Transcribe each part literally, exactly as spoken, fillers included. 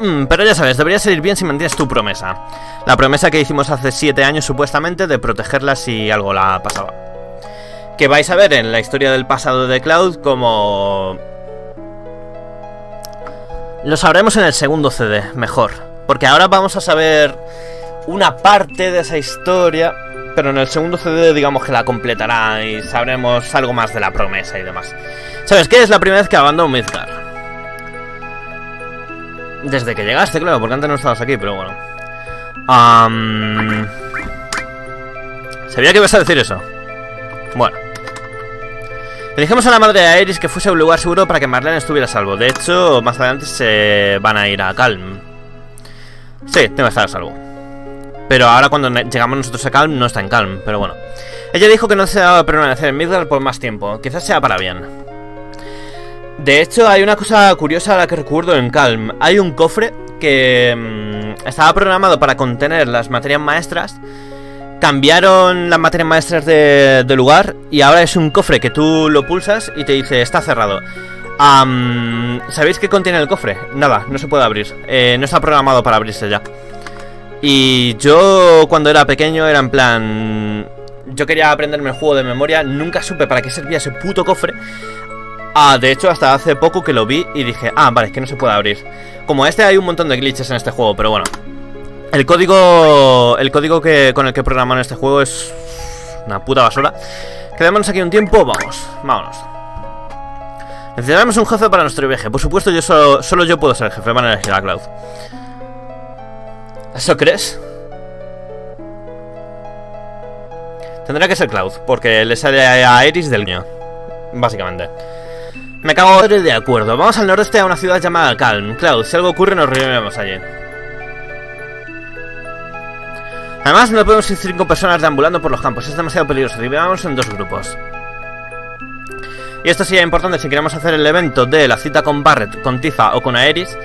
Mm, pero ya sabes, debería salir bien si mantienes tu promesa. La promesa que hicimos hace siete años supuestamente de protegerla si algo la pasaba. Que vais a ver en la historia del pasado de Cloud como... Lo sabremos en el segundo C D, mejor. Porque ahora vamos a saber una parte de esa historia, pero en el segundo C D digamos que la completará y sabremos algo más de la promesa y demás. ¿Sabes qué? Es la primera vez que abandono Midgar. Desde que llegaste, claro, porque antes no estabas aquí, pero bueno. Um... Sabía que ibas a decir eso. Bueno. Le dijimos a la madre de Aeris que fuese a un lugar seguro para que Marlene estuviera a salvo. De hecho, más adelante se van a ir a Kalm. Sí, tengo que estar a salvo. Pero ahora cuando llegamos nosotros a Kalm, no está en Kalm, pero bueno. Ella dijo que no se daba a permanecer en Midgar por más tiempo. Quizás sea para bien. De hecho, hay una cosa curiosa a la que recuerdo en Kalm. Hay un cofre que mmm, estaba programado para contener las materias maestras. Cambiaron las materias maestras de, de lugar y ahora es un cofre que tú lo pulsas y te dice, está cerrado. Um, ¿Sabéis qué contiene el cofre? Nada, no se puede abrir. Eh, no está programado para abrirse ya. Y yo cuando era pequeño era en plan... Yo quería aprenderme el juego de memoria, nunca supe para qué servía ese puto cofre. Ah, de hecho hasta hace poco que lo vi y dije, ah, vale, es que no se puede abrir. Como este hay un montón de glitches en este juego, pero bueno. El código el código que con el que programaron este juego es una puta basura. Quedémonos aquí un tiempo, vamos, vámonos. Necesitaremos un jefe para nuestro viaje. Por supuesto, yo solo, solo yo puedo ser el jefe, van a elegir a Cloud. ¿Eso crees? Tendrá que ser Cloud, porque le sale a Aeris del niño, básicamente. Me cago de acuerdo. Vamos al noreste a una ciudad llamada Kalm. Cloud, si algo ocurre nos reuniremos allí. Además no podemos ir cinco personas deambulando por los campos. Es demasiado peligroso. Dividamos en dos grupos. Y esto sería importante si queremos hacer el evento de la cita con Barrett, con Tifa o con Aeris.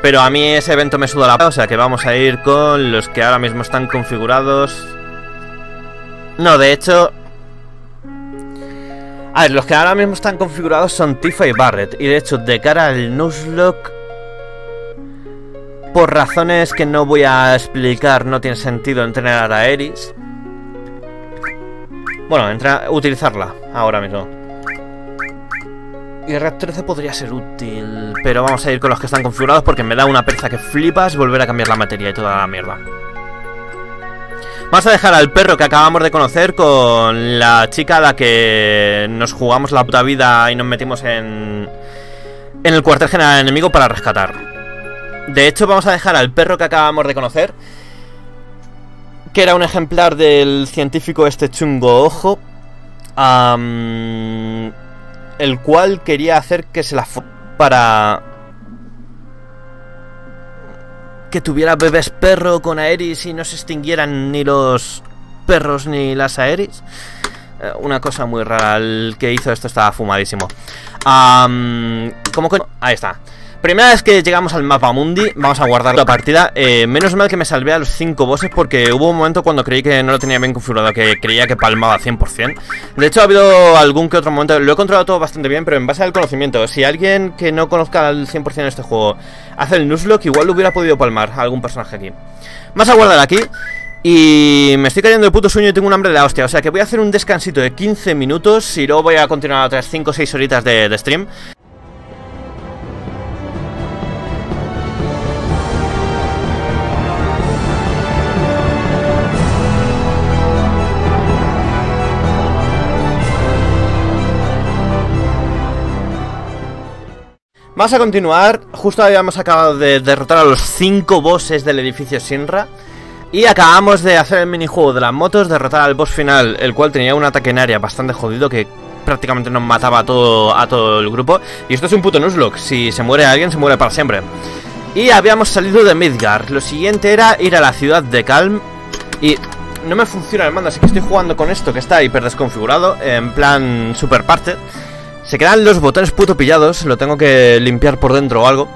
Pero a mí ese evento me suda la p... O sea que vamos a ir con los que ahora mismo están configurados. No, de hecho... A ver, los que ahora mismo están configurados son Tifa y Barrett. Y de hecho, de cara al Nuzlocke, por razones que no voy a explicar, no tiene sentido entrenar a Aeris. Bueno, entra utilizarla ahora mismo. Y Red trece podría ser útil, pero vamos a ir con los que están configurados porque me da una pereza que flipas volver a cambiar la materia y toda la mierda. Vamos a dejar al perro que acabamos de conocer con la chica a la que nos jugamos la puta vida y nos metimos en, en el cuartel general enemigo para rescatar. De hecho, vamos a dejar al perro que acabamos de conocer, que era un ejemplar del científico este chungo ojo, um, el cual quería hacer que se la f... para... que tuviera bebés perro con Aeris y no se extinguieran ni los perros ni las Aeris. Una cosa muy rara. El que hizo esto estaba fumadísimo. Um, ¿Cómo coño? Ahí está. Primera vez que llegamos al mapa mundi. Vamos a guardar la partida. Eh, menos mal que me salvé a los cinco bosses porque hubo un momento cuando creí que no lo tenía bien configurado, que creía que palmaba cien por cien. De hecho ha habido algún que otro momento. Lo he controlado todo bastante bien, pero en base al conocimiento. Si alguien que no conozca al cien por cien este juego hace el Nuzlocke, igual lo hubiera podido palmar a algún personaje aquí. Vamos a guardar aquí. Y me estoy cayendo de puto sueño y tengo un hambre de la hostia. O sea que voy a hacer un descansito de quince minutos y luego voy a continuar otras cinco o seis horitas de, de stream. Vamos a continuar. Justo habíamos acabado de derrotar a los cinco bosses del edificio Shinra y acabamos de hacer el minijuego de las motos, derrotar al boss final, el cual tenía un ataque en área bastante jodido que prácticamente nos mataba a todo, a todo el grupo. Y esto es un puto Nuzlocke, si se muere alguien se muere para siempre. Y habíamos salido de Midgar. Lo siguiente era ir a la ciudad de Kalm. Y no me funciona el mando, así que estoy jugando con esto que está hiper desconfigurado, en plan super parted. Se quedan los botones puto pillados, lo tengo que limpiar por dentro o algo.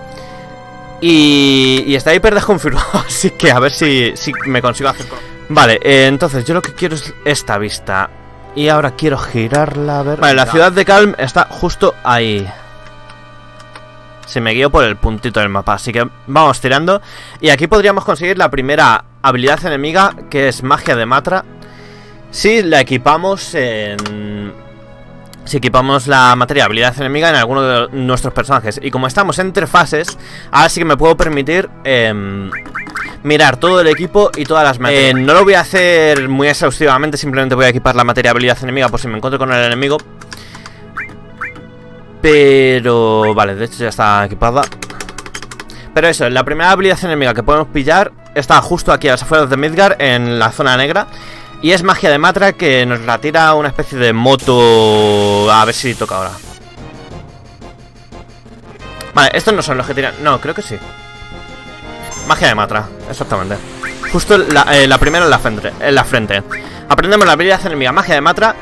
Y, y está hiper desconfigurado, así que a ver si, si me consigo hacer... Vale, eh, entonces yo lo que quiero es esta vista. Y ahora quiero girarla, a ver... Vale, la ciudad de Kalm está justo ahí. si me guío por el puntito del mapa. Así que vamos tirando. Y aquí podríamos conseguir la primera habilidad enemiga, que es magia de Matra. Si la equipamos en... Si equipamos la materia habilidad enemiga en alguno de nuestros personajes. Y como estamos entre fases, ahora sí que me puedo permitir eh, mirar todo el equipo y todas las materias. Eh, no lo voy a hacer muy exhaustivamente, simplemente voy a equipar la materia habilidad enemiga por si me encuentro con el enemigo. Pero... vale, de hecho ya está equipada. Pero eso, la primera habilidad enemiga que podemos pillar está justo aquí a las afueras de Midgar, en la zona negra. Y es magia de Matra, que nos la tira una especie de moto... A ver si toca ahora. Vale, estos no son los que tiran... No, creo que sí. Magia de Matra, exactamente. Justo la, eh, la primera en la frente, en la frente. Aprendemos la habilidad enemiga, magia de Matra.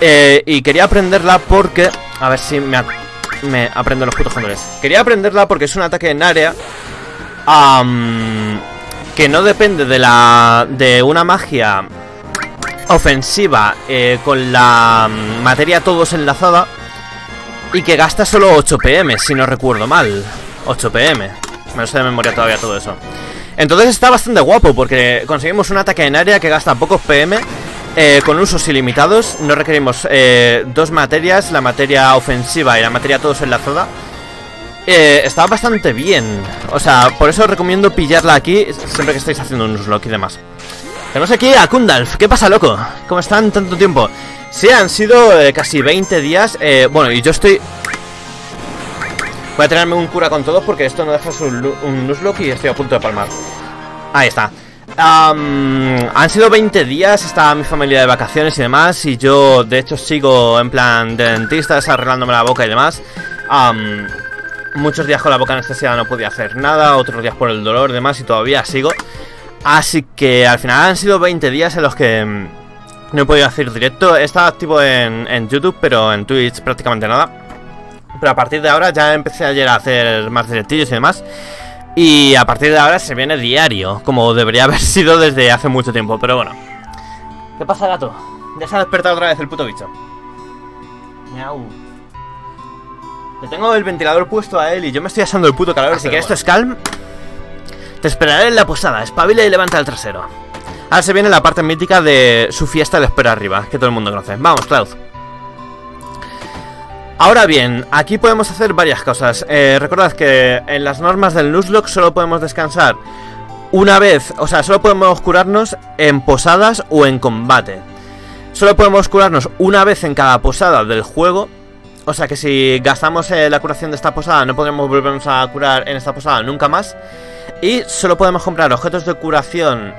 eh, Y quería aprenderla porque... A ver si me, me aprendo los putos controles. Quería aprenderla porque es un ataque en área... Um, que no depende de la... De una magia... ofensiva eh, con la materia todos enlazada, y que gasta solo ocho P M, si no recuerdo mal. Ocho P M, me lo sé de memoria todavía todo eso. Entonces está bastante guapo porque conseguimos un ataque en área que gasta pocos P M, eh, con usos ilimitados. No requerimos eh, dos materias, la materia ofensiva y la materia todos enlazada. eh, Está bastante bien. O sea, por eso os recomiendo pillarla aquí siempre que estáis haciendo un unlock y demás. Tenemos aquí a Kundalf. ¿Qué pasa, loco? ¿Cómo están tanto tiempo? Sí, han sido eh, casi veinte días. eh, Bueno, y yo estoy... Voy a tenerme un cura con todos porque esto no deja un, un nuzlocke y estoy a punto de palmar. Ahí está. um, Han sido veinte días. Está mi familia de vacaciones y demás. Y yo, de hecho, sigo en plan de dentista, desarreglándome la boca y demás. um, Muchos días con la boca anestesiada no podía hacer nada. Otros días por el dolor y demás. Y todavía sigo. Así que al final han sido veinte días en los que no he podido hacer directo. He estado activo en, en YouTube, pero en Twitch prácticamente nada. Pero a partir de ahora ya empecé ayer a hacer más directillos y demás. Y a partir de ahora se viene diario, como debería haber sido desde hace mucho tiempo, pero bueno. ¿Qué pasa, gato? Ya se ha despertado otra vez el puto bicho. Miau. Le tengo el ventilador puesto a él y yo me estoy asando el puto calor. Así que esto es Kalm. Te esperaré en la posada, espabila y levanta el trasero. Ahora se viene la parte mítica de su fiesta de espera arriba, que todo el mundo conoce. Vamos, Cloud. Ahora bien, aquí podemos hacer varias cosas. eh, Recordad que en las normas del nuzlocke solo podemos descansar una vez. O sea, solo podemos curarnos en posadas o en combate. Solo podemos curarnos una vez en cada posada del juego. O sea que si gastamos eh, la curación de esta posada, no podremos volvernos a curar en esta posada nunca más. Y solo podemos comprar objetos de curación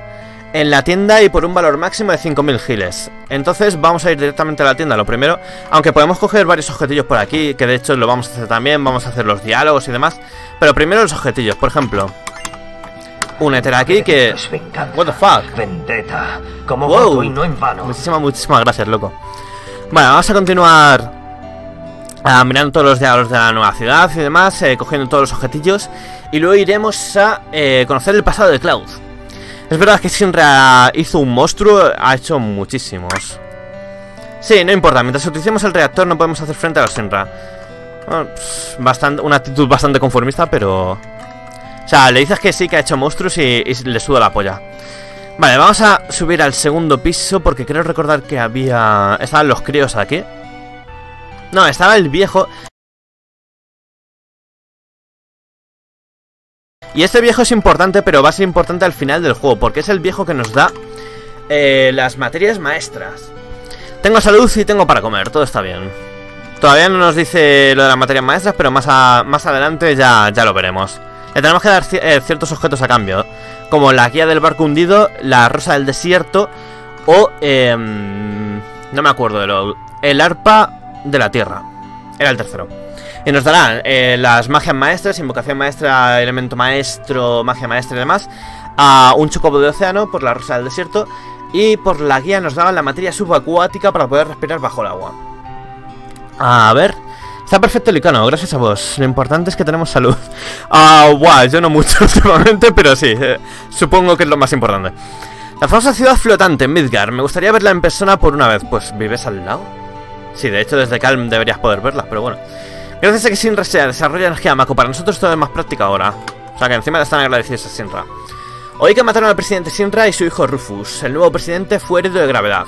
en la tienda y por un valor máximo de cinco mil giles. Entonces vamos a ir directamente a la tienda, lo primero. Aunque podemos coger varios objetillos por aquí, que de hecho lo vamos a hacer también. Vamos a hacer los diálogos y demás. Pero primero los objetillos, por ejemplo. Un éter aquí que... What the fuck. Vendetta, como wow. Y no en vano. Muchísimas, muchísimas gracias, loco. Bueno, vamos a continuar ah, mirando todos los diálogos de la nueva ciudad y demás, eh, cogiendo todos los objetillos. Y luego iremos a eh, conocer el pasado de Cloud. Es verdad que Shinra hizo un monstruo, ha hecho muchísimos. Sí, no importa, mientras utilicemos el reactor no podemos hacer frente a los Shinra. Bueno, pues, bastante, una actitud bastante conformista, pero... O sea, le dices que sí, que ha hecho monstruos y, y le suda la polla. Vale, vamos a subir al segundo piso porque creo recordar que había... Estaban los críos aquí. No, estaba el viejo... Y este viejo es importante, pero va a ser importante al final del juego, porque es el viejo que nos da eh, las materias maestras. Tengo salud y tengo para comer, todo está bien. Todavía no nos dice lo de las materias maestras, pero más, a, más adelante ya, ya lo veremos. Le tenemos que dar eh, ciertos objetos a cambio, como la guía del barco hundido, la rosa del desierto o... Eh, no me acuerdo de lo... El arpa de la tierra. Era el tercero. Y nos darán eh, las magias maestras, invocación maestra, elemento maestro, magia maestra y demás. A un chocobo de océano por la rosa del desierto. Y por la guía nos daban la materia subacuática para poder respirar bajo el agua. A ver. Está perfecto el icono, gracias a vos. Lo importante es que tenemos salud. Ah, uh, guau, wow, yo no mucho últimamente, pero sí. Eh, supongo que es lo más importante. La famosa ciudad flotante, Midgar. Me gustaría verla en persona por una vez. Pues, ¿vives al lado? Sí, de hecho desde Kalm deberías poder verla, pero bueno. Gracias a que Shinra se desarrolla energía Mako, para nosotros todo es más práctica ahora. O sea que encima le están agradecidos a Shinra. Oí que mataron al presidente Shinra y su hijo Rufus. El nuevo presidente fue herido de gravedad.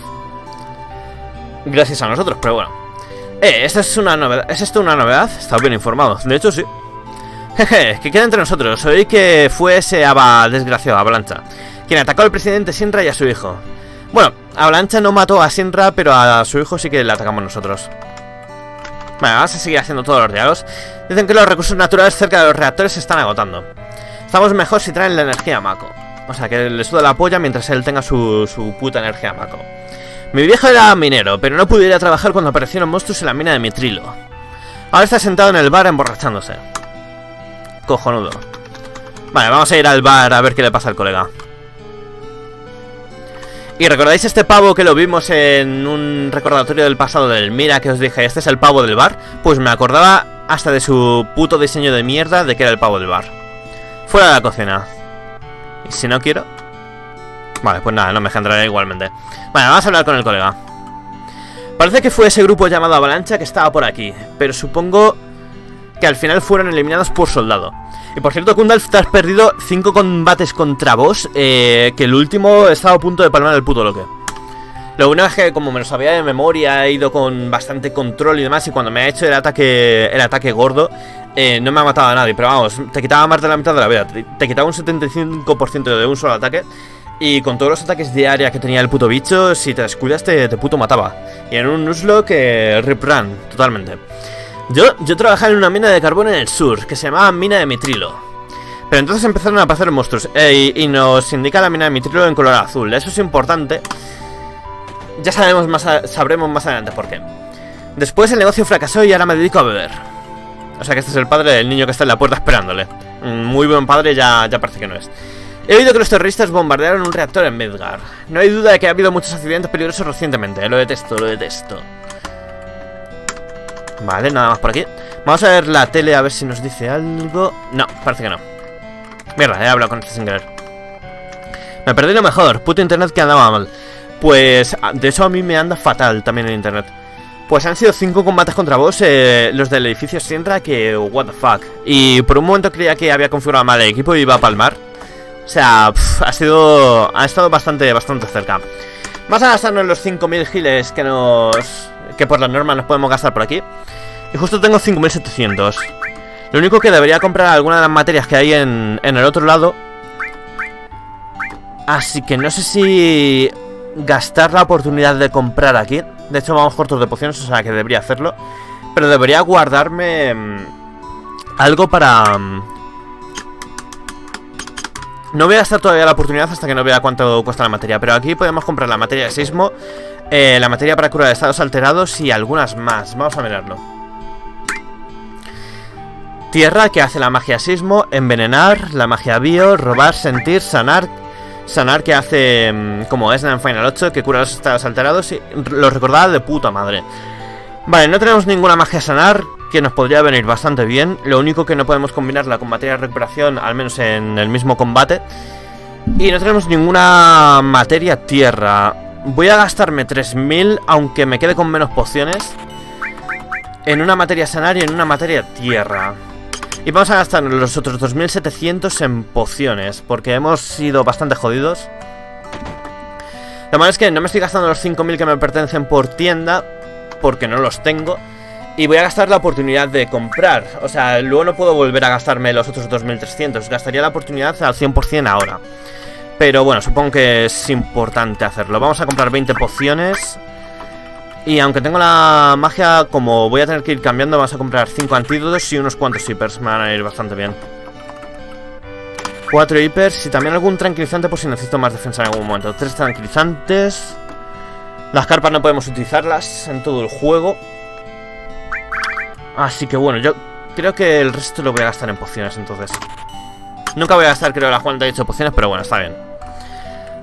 Gracias a nosotros, pero bueno. Eh, ¿esto es una novedad? ¿Es esto una novedad? Estaba bien informado. De hecho, sí. Jeje, que queda entre nosotros. Oí que fue ese Ava desgraciado, Avalanche, quien atacó al presidente Shinra y a su hijo. Bueno, Avalanche no mató a Shinra, pero a su hijo sí que le atacamos nosotros. Bueno, vamos a seguir haciendo todos los diálogos. Dicen que los recursos naturales cerca de los reactores se están agotando. Estamos mejor si traen la energía Mako. O sea, que le suda la polla mientras él tenga su, su puta energía Mako. Mi viejo era minero, pero no pude ir a trabajar cuando aparecieron monstruos en la mina de Mitrilo. Ahora está sentado en el bar emborrachándose. Cojonudo. Vale, vamos a ir al bar a ver qué le pasa al colega. ¿Y recordáis este pavo que lo vimos en un recordatorio del pasado del Mira que os dije? Este es el pavo del bar. Pues me acordaba hasta de su puto diseño de mierda de que era el pavo del bar. Fuera de la cocina. ¿Y si no quiero? Vale, pues nada, no me engendraré igualmente. Vale, vamos a hablar con el colega. Parece que fue ese grupo llamado Avalanche que estaba por aquí, pero supongo que al final fueron eliminados por soldado. Y por cierto, Kundalf, te has perdido cinco combates contra vos, eh, que el último estaba a punto de palmar el puto loque. Lo único es que como me lo sabía de memoria, he ido con bastante control y demás, y cuando me ha hecho el ataque el ataque gordo, eh, no me ha matado a nadie. Pero vamos, te quitaba más de la mitad de la vida. Te, te quitaba un setenta y cinco por ciento de un solo ataque, y con todos los ataques de área que tenía el puto bicho, si te descuidas te, te puto mataba. Y en un Nuzlocke que rip run, totalmente. Yo, yo trabajaba en una mina de carbón en el sur, que se llamaba mina de Mitrilo. Pero entonces empezaron a aparecer monstruos, eh, y, y nos indica la mina de Mitrilo en color azul. Eso es importante. Ya sabemos más a, sabremos más adelante por qué. Después el negocio fracasó y ahora me dedico a beber. O sea que este es el padre del niño que está en la puerta esperándole. Muy buen padre, ya, ya parece que no es. He oído que los terroristas bombardearon un reactor en Midgar. No hay duda de que ha habido muchos accidentes peligrosos recientemente. Lo detesto, lo detesto. Vale, nada más por aquí. Vamos a ver la tele a ver si nos dice algo. No, parece que no. Mierda, he hablado con este sin querer. Me perdí lo mejor, puto internet que andaba mal. Pues, de hecho a mí me anda fatal también el internet. Pues han sido cinco combates contra vos, eh, los del edificio Shinra, que what the fuck. Y por un momento creía que había configurado mal el equipo y iba a palmar. O sea, pff, ha sido... ha estado bastante, bastante cerca. Vamos a gastarnos los cinco mil giles que nos... que por las normas nos podemos gastar por aquí. Y justo tengo cinco mil setecientos. Lo único que debería comprar alguna de las materias que hay en, en el otro lado. Así que no sé si gastar la oportunidad de comprar aquí. De hecho vamos cortos de pociones, o sea que debería hacerlo. Pero debería guardarme mmm, algo para... Mmm, no voy a gastar todavía la oportunidad hasta que no vea cuánto cuesta la materia. Pero aquí podemos comprar la materia de sismo, Eh, la materia para curar estados alterados y algunas más. Vamos a mirarlo. Tierra, que hace la magia sismo. Envenenar, la magia bio. Robar, sentir, sanar. Sanar, que hace mmm, como Esna en Final ocho, que cura los estados alterados. Y lo recordaba de puta madre. Vale, no tenemos ninguna magia sanar, que nos podría venir bastante bien. Lo único que no podemos combinarla con materia de recuperación, al menos en el mismo combate. Y no tenemos ninguna materia tierra. Voy a gastarme tres mil, aunque me quede con menos pociones, en una materia sanar y en una materia tierra. Y vamos a gastar los otros dos mil setecientos en pociones, porque hemos sido bastante jodidos. Lo malo es que no me estoy gastando los cinco mil que me pertenecen por tienda, porque no los tengo. Y voy a gastar la oportunidad de comprar. O sea, luego no puedo volver a gastarme los otros dos mil trescientos. Gastaría la oportunidad al cien por cien ahora. Pero bueno, supongo que es importante hacerlo. Vamos a comprar veinte pociones. Y aunque tengo la magia, como voy a tener que ir cambiando, vamos a comprar cinco antídotos y unos cuantos hipers. Me van a ir bastante bien. Cuatro hipers y también algún tranquilizante por si necesito más defensa en algún momento. Tres tranquilizantes. Las carpas no podemos utilizarlas en todo el juego. Así que bueno, yo creo que el resto lo voy a gastar en pociones entonces. Nunca voy a gastar, creo, las cuarenta y ocho pociones, pero bueno, está bien.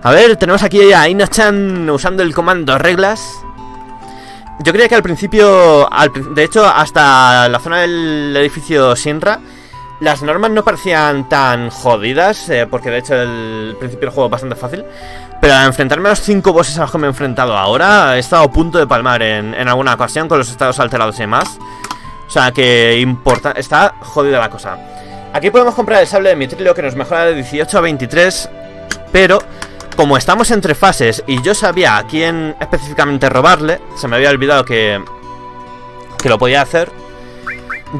A ver, tenemos aquí a Ina-chan usando el comando reglas. Yo creía que al principio, al, de hecho, hasta la zona del edificio Shinra, las normas no parecían tan jodidas, eh, porque de hecho el principio del juego es bastante fácil. Pero al enfrentarme a los cinco bosses a los que me he enfrentado ahora, he estado a punto de palmar en, en alguna ocasión con los estados alterados y demás. O sea, que importa. Está jodida la cosa. Aquí podemos comprar el sable de Mitrilo, que nos mejora de dieciocho a veintitrés. Pero como estamos entre fases y yo sabía a quién específicamente robarle, se me había olvidado que, que lo podía hacer.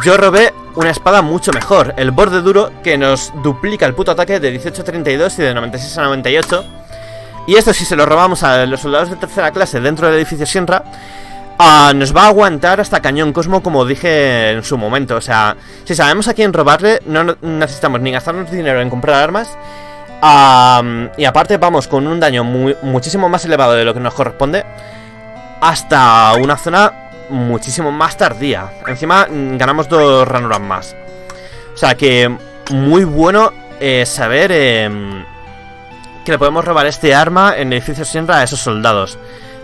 Yo robé una espada mucho mejor, el borde duro, que nos duplica el puto ataque de dieciocho a treinta y dos y de noventa y seis a noventa y ocho. Y esto, si se lo robamos a los soldados de tercera clase dentro del edificio Shinra, uh, nos va a aguantar hasta Cañón Cosmo, como dije en su momento. O sea, si sabemos a quién robarle, no necesitamos ni gastarnos dinero en comprar armas. Um, y aparte vamos con un daño muy, muchísimo más elevado de lo que nos corresponde, hasta una zona muchísimo más tardía. Encima ganamos dos ranuras más. O sea que muy bueno eh, saber eh, que le podemos robar este arma en el edificio Shinra a esos soldados,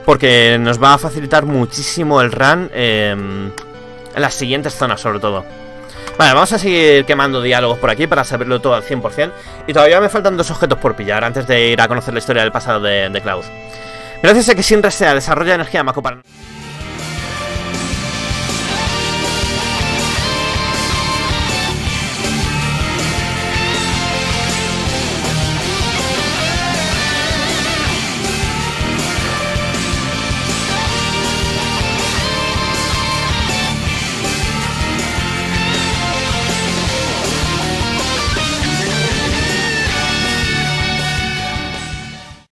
porque nos va a facilitar muchísimo el run eh, en las siguientes zonas sobre todo. Vale, vamos a seguir quemando diálogos por aquí para saberlo todo al cien por cien. Y todavía me faltan dos objetos por pillar antes de ir a conocer la historia del pasado de, de Cloud. Gracias a que Shinra se desarrolla energía Mako para...